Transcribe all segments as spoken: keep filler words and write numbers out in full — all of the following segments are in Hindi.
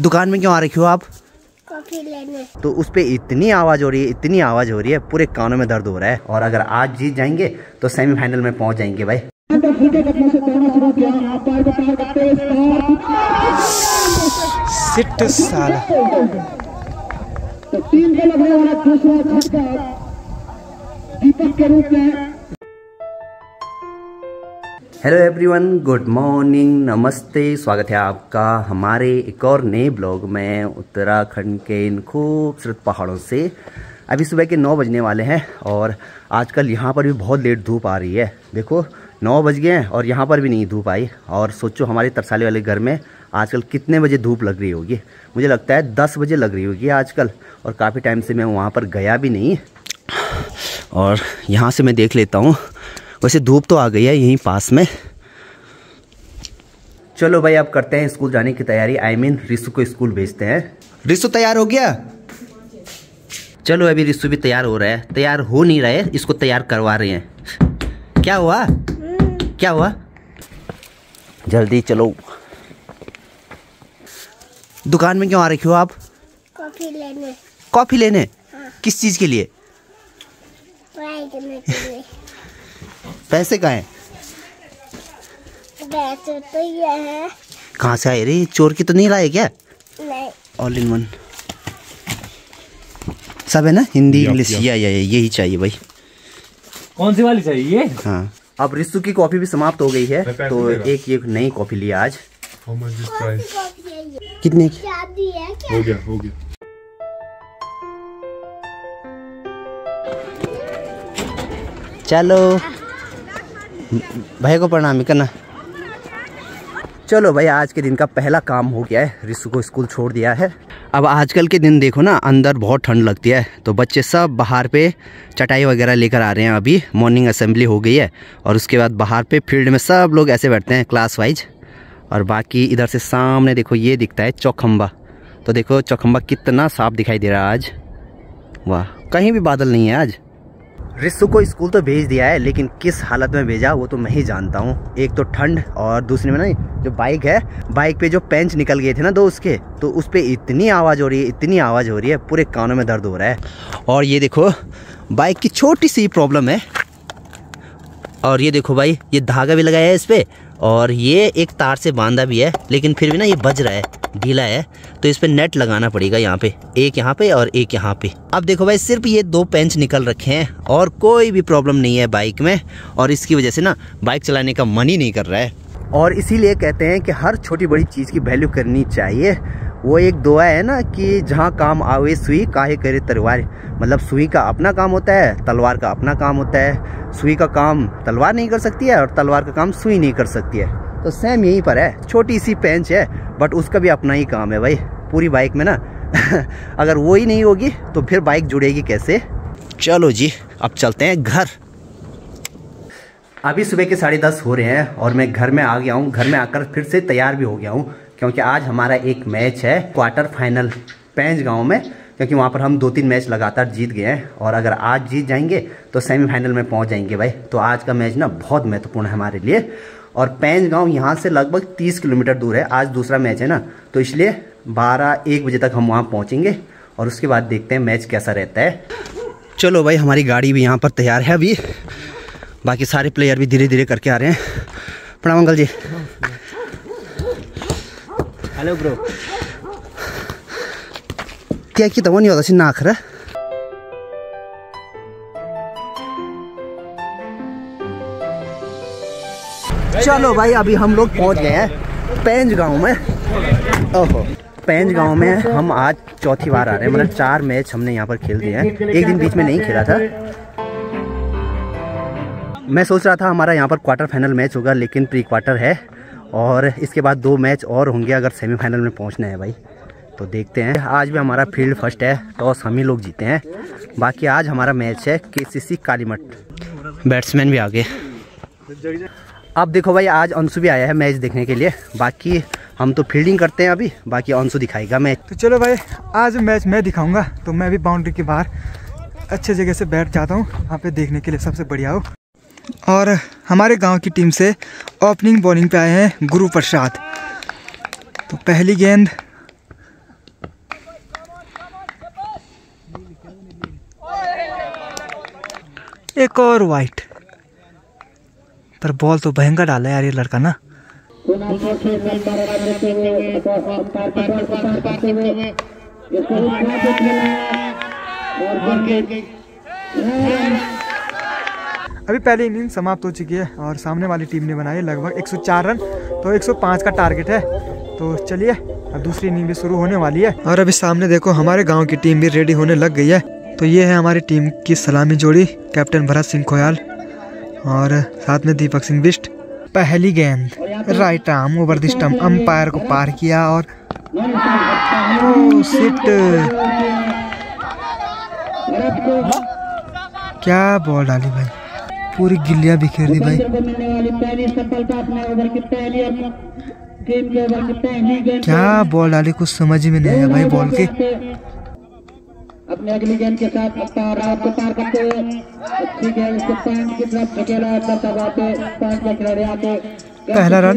दुकान में क्यों आ रखी हो आप? कॉफी लेने। तो उस पर इतनी आवाज़ हो रही है, इतनी आवाज़ हो रही है, पूरे कानों में दर्द हो रहा है। और अगर आज जीत जाएंगे तो सेमीफाइनल में पहुंच जाएंगे भाई। हेलो एवरीवन, गुड मॉर्निंग, नमस्ते, स्वागत है आपका हमारे एक और नए ब्लॉग में। उत्तराखंड के इन खूबसूरत पहाड़ों से अभी सुबह के नौ बजने वाले हैं और आजकल यहाँ पर भी बहुत लेट धूप आ रही है। देखो नौ बज गए हैं और यहाँ पर भी नहीं धूप आई। और सोचो हमारे तरसाले वाले घर में आजकल कितने बजे धूप लग रही होगी। मुझे लगता है दस बजे लग रही होगी आजकल। और काफ़ी टाइम से मैं वहाँ पर गया भी नहीं। और यहाँ से मैं देख लेता हूँ, वैसे धूप तो आ गई है यहीं पास में। चलो भाई अब करते हैं स्कूल जाने की तैयारी। आई मीन रिशु को स्कूल भेजते हैं। रिशु तैयार हो गया? चलो अभी रिशु भी तैयार हो रहा है। तैयार हो नहीं रहा है, इसको तैयार करवा रहे हैं। क्या हुआ क्या हुआ? जल्दी चलो। दुकान में क्यों आ रखी हो आप? कॉफी लेने। कॉफी लेने? हाँ। किस चीज के लिए? पढ़ाई करने के लिए। पैसे कहाँ हैं? पैसे तो ये है। कहाँ से आए रे? चोर की तो नहीं लाए क्या? नहीं। ऑल इन वन सब है ना, हिंदी इंग्लिश। या या यही चाहिए भाई। कौन सी वाली चाहिए ये? हाँ। अब रिशु की कॉफी भी समाप्त हो गई है तो एक ये नई कॉफी ली आज। How much this price? कितने की? शादी है क्या? हो गया हो गया। चलो भाई को प्रणाम करना। चलो भाई आज के दिन का पहला काम हो गया है, रिशु को स्कूल छोड़ दिया है। अब आजकल के दिन देखो ना, अंदर बहुत ठंड लगती है तो बच्चे सब बाहर पे चटाई वगैरह लेकर आ रहे हैं। अभी मॉर्निंग असेंबली हो गई है और उसके बाद बाहर पे फील्ड में सब लोग ऐसे बैठते हैं क्लास वाइज। और बाकी इधर से सामने देखो ये दिखता है चौखंबा। तो देखो चौखंबा कितना साफ दिखाई दे रहा है आज। वाह, कहीं भी बादल नहीं है आज। रिशु को स्कूल तो भेज दिया है लेकिन किस हालत में भेजा वो तो मैं ही जानता हूँ। एक तो ठंड और दूसरे में ना जो बाइक है, बाइक पे जो पेंच निकल गए थे ना दो उसके, तो उस पर इतनी आवाज़ हो रही है, इतनी आवाज़ हो रही है, पूरे कानों में दर्द हो रहा है। और ये देखो बाइक की छोटी सी प्रॉब्लम है। और ये देखो भाई ये धागा भी लगाया है इस पर और ये एक तार से बांधा भी है लेकिन फिर भी ना ये बज रहा है, ढीला है। तो इस पर नेट लगाना पड़ेगा, यहाँ पे एक, यहाँ पे और एक यहाँ पे। अब देखो भाई सिर्फ ये दो पेंच निकल रखे हैं और कोई भी प्रॉब्लम नहीं है बाइक में। और इसकी वजह से ना बाइक चलाने का मन ही नहीं कर रहा है। और इसीलिए कहते हैं कि हर छोटी बड़ी चीज़ की वैल्यू करनी चाहिए। वो एक दुआ है ना कि जहाँ काम आवे सुई काहे करे तलवार। मतलब सुई का अपना काम होता है, तलवार का अपना काम होता है। सुई का काम तलवार नहीं कर सकती है और तलवार का काम सुई नहीं कर सकती है। तो सेम यहीं पर है। छोटी सी पेंच है बट उसका भी अपना ही काम है भाई पूरी बाइक में ना। अगर वो ही नहीं होगी तो फिर बाइक जुड़ेगी कैसे। चलो जी अब चलते हैं घर। अभी सुबह के साढ़े दस हो रहे हैं और मैं घर में आ गया हूँ। घर में आकर फिर से तैयार भी हो गया हूँ क्योंकि आज हमारा एक मैच है क्वार्टर फाइनल पेंच गांव में। क्योंकि वहाँ पर हम दो तीन मैच लगातार जीत गए हैं और अगर आज जीत जाएंगे तो सेमीफाइनल में पहुँच जाएंगे भाई। तो आज का मैच ना बहुत महत्वपूर्ण है हमारे लिए। और पेंच गांव यहाँ से लगभग तीस किलोमीटर दूर है। आज दूसरा मैच है ना तो इसलिए बारह एक बजे तक हम वहाँ पहुँचेंगे और उसके बाद देखते हैं मैच कैसा रहता है। चलो भाई हमारी गाड़ी भी यहाँ पर तैयार है अभी। बाकी सारे प्लेयर भी धीरे धीरे करके आ रहे हैं। प्रणाम अंकल जी। Hello bro. क्या कि तब नहीं होता सी नाख रहा। चलो भाई अभी हम लोग पहुंच गए हैं पेंच गांव में। ओहो पेंच गांव में हम आज चौथी बार आ रहे हैं। मतलब चार मैच हमने यहां पर खेल दिए हैं, एक दिन बीच में नहीं खेला था। मैं सोच रहा था हमारा यहाँ पर क्वार्टर फाइनल मैच होगा लेकिन प्री क्वार्टर है और इसके बाद दो मैच और होंगे अगर सेमीफाइनल में पहुंचना है भाई। तो देखते हैं। आज भी हमारा फील्ड फर्स्ट है, टॉस हम ही लोग जीते हैं। बाकी आज हमारा मैच है केसीसी कालीमठ। बैट्समैन भी आ गए। अब देखो भाई आज अंशु भी आया है मैच देखने के लिए। बाकी हम तो फील्डिंग करते हैं अभी, बाकी अंशु दिखाएगा मैच। तो चलो भाई आज मैच मैं दिखाऊँगा। तो मैं भी बाउंड्री के बाहर अच्छे जगह से बैठ जाता हूँ, वहाँ पर देखने के लिए सबसे बढ़िया हो। और हमारे गांव की टीम से ओपनिंग बॉलिंग पे आए हैं गुरु प्रसाद। तो पहली गेंद एक और वाइट, पर बॉल तो भयंकर डाला यार ये लड़का ना। अभी पहली इनिंग समाप्त हो चुकी है और सामने वाली टीम ने बनाए लगभग एक सौ चार रन, तो एक सौ पाँच का टारगेट है। तो चलिए अब दूसरी इनिंग भी शुरू होने वाली है और अभी सामने देखो हमारे गांव की टीम भी रेडी होने लग गई है। तो ये है हमारी टीम की सलामी जोड़ी, कैप्टन भरत सिंह खोयाल और साथ में दीपक सिंह बिष्ट। पहली गेंद right arm over the stump, umpire को पार किया और सिट। क्या बॉल डाली भाई, पूरी गिल्लियां बिखेर दी भाई। क्या बॉल डाली, कुछ समझ में नहीं आया भाई बॉल के। अपने अगली गेंद के साथ को पार करते हुए पहला रन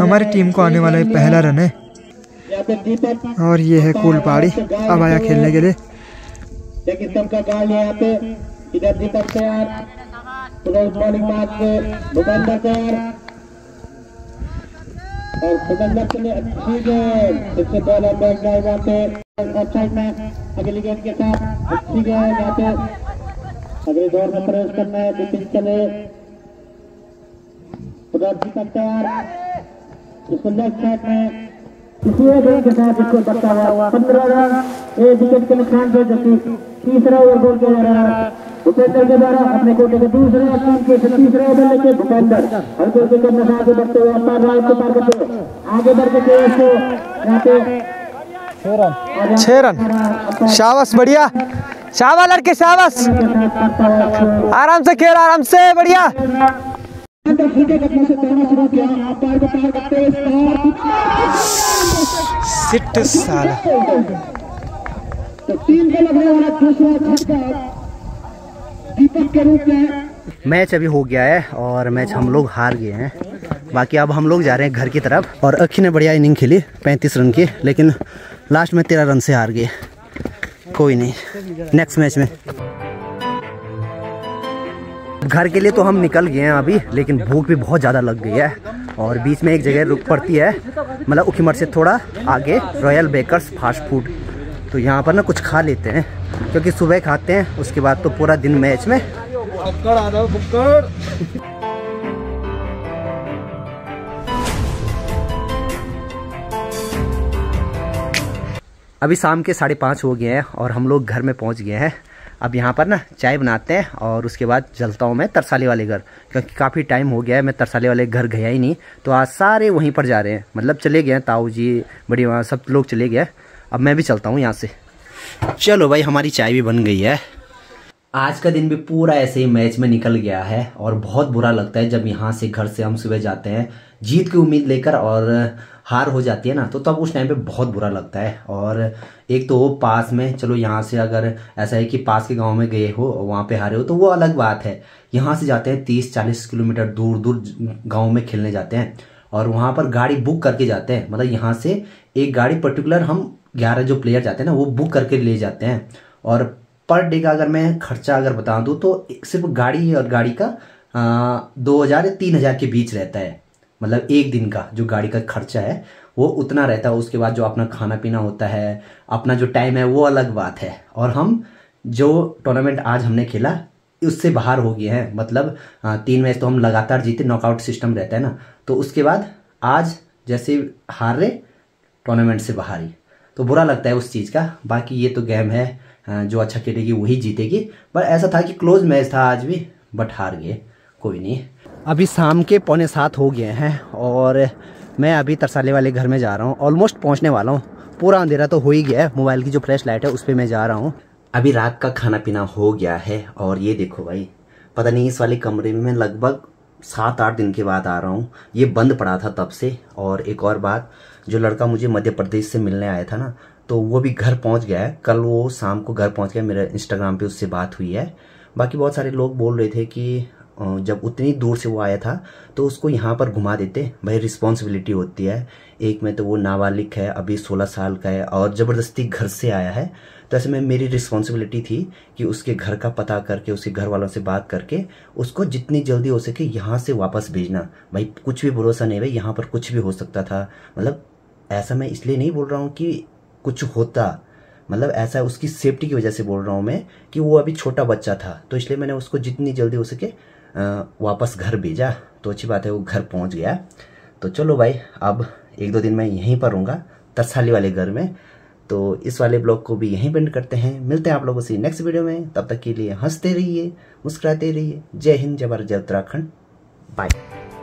हमारी टीम को आने वाला है, पहला रन है। और ये है कोलपाड़ी अब आया खेलने के लिए। अगली गेंद के साथ अच्छी गेंद, यहाँ पे अगले दौर में प्रवेश करना है। दीपिन चले दीपक तैयार, इसको लेफ्ट साइड में किसी गेंद के साथ इसको पकड़ा हुआ। पंद्रह रन एक विकेट के नुकसान पर, जबकि तीसरा ओवर गोल किया जा रहा है भूपेंद्र के द्वारा अपने कोटे के दूसरे टीम के तीसरे ओवर लेके भूपेंद्र हर गोल के करने से आगे बढ़ते हुए पार राइट को पार करते हुए आगे बढ़ के यहाँ पे छह रन। शाबाश, बढ़िया, शाबाश लड़के, शाबाश, आराम से खेल, आराम से, बढ़िया। सिट साला। मैच अभी हो गया है और मैच हम लोग हार गए हैं। बाकी अब हम लोग जा रहे हैं घर की तरफ। और अक्षी ने बढ़िया इनिंग खेली पैंतीस रन की, लेकिन लास्ट में तेरह रन से हार गए। कोई नहीं, नेक्स्ट मैच में घर के लिए तो हम निकल गए हैं अभी, लेकिन भूख भी बहुत ज़्यादा लग गई है। और बीच में एक जगह रुक पड़ती है, मतलब उखीमठ से थोड़ा आगे, रॉयल बेकर्स फास्ट फूड। तो यहाँ पर ना कुछ खा लेते हैं, क्योंकि सुबह खाते हैं, उसके बाद तो पूरा दिन मैच में। अभी शाम के साढ़े पाँच हो गए हैं और हम लोग घर में पहुंच गए हैं। अब यहाँ पर ना चाय बनाते हैं और उसके बाद चलता हूँ मैं तरसाली वाले घर, क्योंकि काफ़ी टाइम हो गया है मैं तरसाली वाले घर गया ही नहीं। तो आज सारे वहीं पर जा रहे हैं, मतलब चले गए हैं, ताऊ जी, बड़ी माँ, सब लोग चले गए। अब मैं भी चलता हूँ यहाँ से। चलो भाई, हमारी चाय भी बन गई है। आज का दिन भी पूरा ऐसे ही मैच में निकल गया है और बहुत बुरा लगता है जब यहाँ से घर से हम सुबह जाते हैं जीत की उम्मीद लेकर और हार हो जाती है ना, तो तब उस टाइम पे बहुत बुरा लगता है। और एक तो वो पास में, चलो यहाँ से अगर ऐसा है कि पास के गांव में गए हो और वहाँ पे हारे हो तो वो अलग बात है। यहाँ से जाते हैं तीस चालीस किलोमीटर दूर दूर गाँव में खेलने जाते हैं और वहाँ पर गाड़ी बुक करके जाते हैं। मतलब यहाँ से एक गाड़ी पर्टिकुलर हम ग्यारह जो प्लेयर जाते हैं ना, वो बुक करके ले जाते हैं। और पर डे का अगर मैं खर्चा अगर बता दूं तो सिर्फ गाड़ी और गाड़ी का दो हज़ार या तीन हज़ार के बीच रहता है। मतलब एक दिन का जो गाड़ी का खर्चा है वो उतना रहता है। उसके बाद जो अपना खाना पीना होता है, अपना जो टाइम है वो अलग बात है। और हम जो टूर्नामेंट आज हमने खेला उससे बाहर हो गए हैं। मतलब तीन मैच तो हम लगातार जीते, नॉकआउट सिस्टम रहता है ना, तो उसके बाद आज जैसे हारे टूर्नामेंट से बाहर ही, तो बुरा लगता है उस चीज़ का। बाकी ये तो गेम है, जो अच्छा खेलेगी वही जीतेगी। पर ऐसा था कि क्लोज मैच था आज भी, बट हार गए, कोई नहीं। अभी शाम के पौने सात हो गए हैं और मैं अभी तरसाले वाले घर में जा रहा हूँ। ऑलमोस्ट पहुँचने वाला हूँ, पूरा अंधेरा तो हो ही गया है। मोबाइल की जो फ्लैश लाइट है उस पर मैं जा रहा हूँ। अभी रात का खाना पीना हो गया है और ये देखो भाई, पता नहीं इस वाले कमरे में मैं लगभग सात आठ दिन के बाद आ रहा हूँ। ये बंद पड़ा था तब से। और एक और बात, जो लड़का मुझे मध्य प्रदेश से मिलने आया था ना, तो वो भी घर पहुँच गया है। कल वो शाम को घर पहुँच गया, मेरे इंस्टाग्राम पे उससे बात हुई है। बाकी बहुत सारे लोग बोल रहे थे कि जब उतनी दूर से वो आया था तो उसको यहाँ पर घुमा देते। भाई रिस्पॉन्सिबिलिटी होती है। एक में तो वो नाबालिग है, अभी सोलह साल का है और ज़बरदस्ती घर से आया है, तो ऐसे में मेरी रिस्पॉन्सिबिलिटी थी कि उसके घर का पता करके उसके घर वालों से बात करके उसको जितनी जल्दी हो सके यहाँ से वापस भेजना। भाई कुछ भी भरोसा नहीं, भाई यहाँ पर कुछ भी हो सकता था। मतलब ऐसा मैं इसलिए नहीं बोल रहा हूँ कि कुछ होता, मतलब ऐसा उसकी सेफ्टी की वजह से बोल रहा हूँ मैं कि वो अभी छोटा बच्चा था, तो इसलिए मैंने उसको जितनी जल्दी हो सके वापस घर भेजा। तो अच्छी बात है वो घर पहुँच गया। तो चलो भाई, अब एक दो दिन मैं यहीं पर रहूँगा तसल्ली वाले घर में। तो इस वाले ब्लॉग को भी यहीं पेंड करते हैं। मिलते हैं आप लोगों से नेक्स्ट वीडियो में। तब तक के लिए हंसते रहिए, मुस्कुराते रहिए। जय हिंद, जय भारत, जय उत्तराखंड। बाय।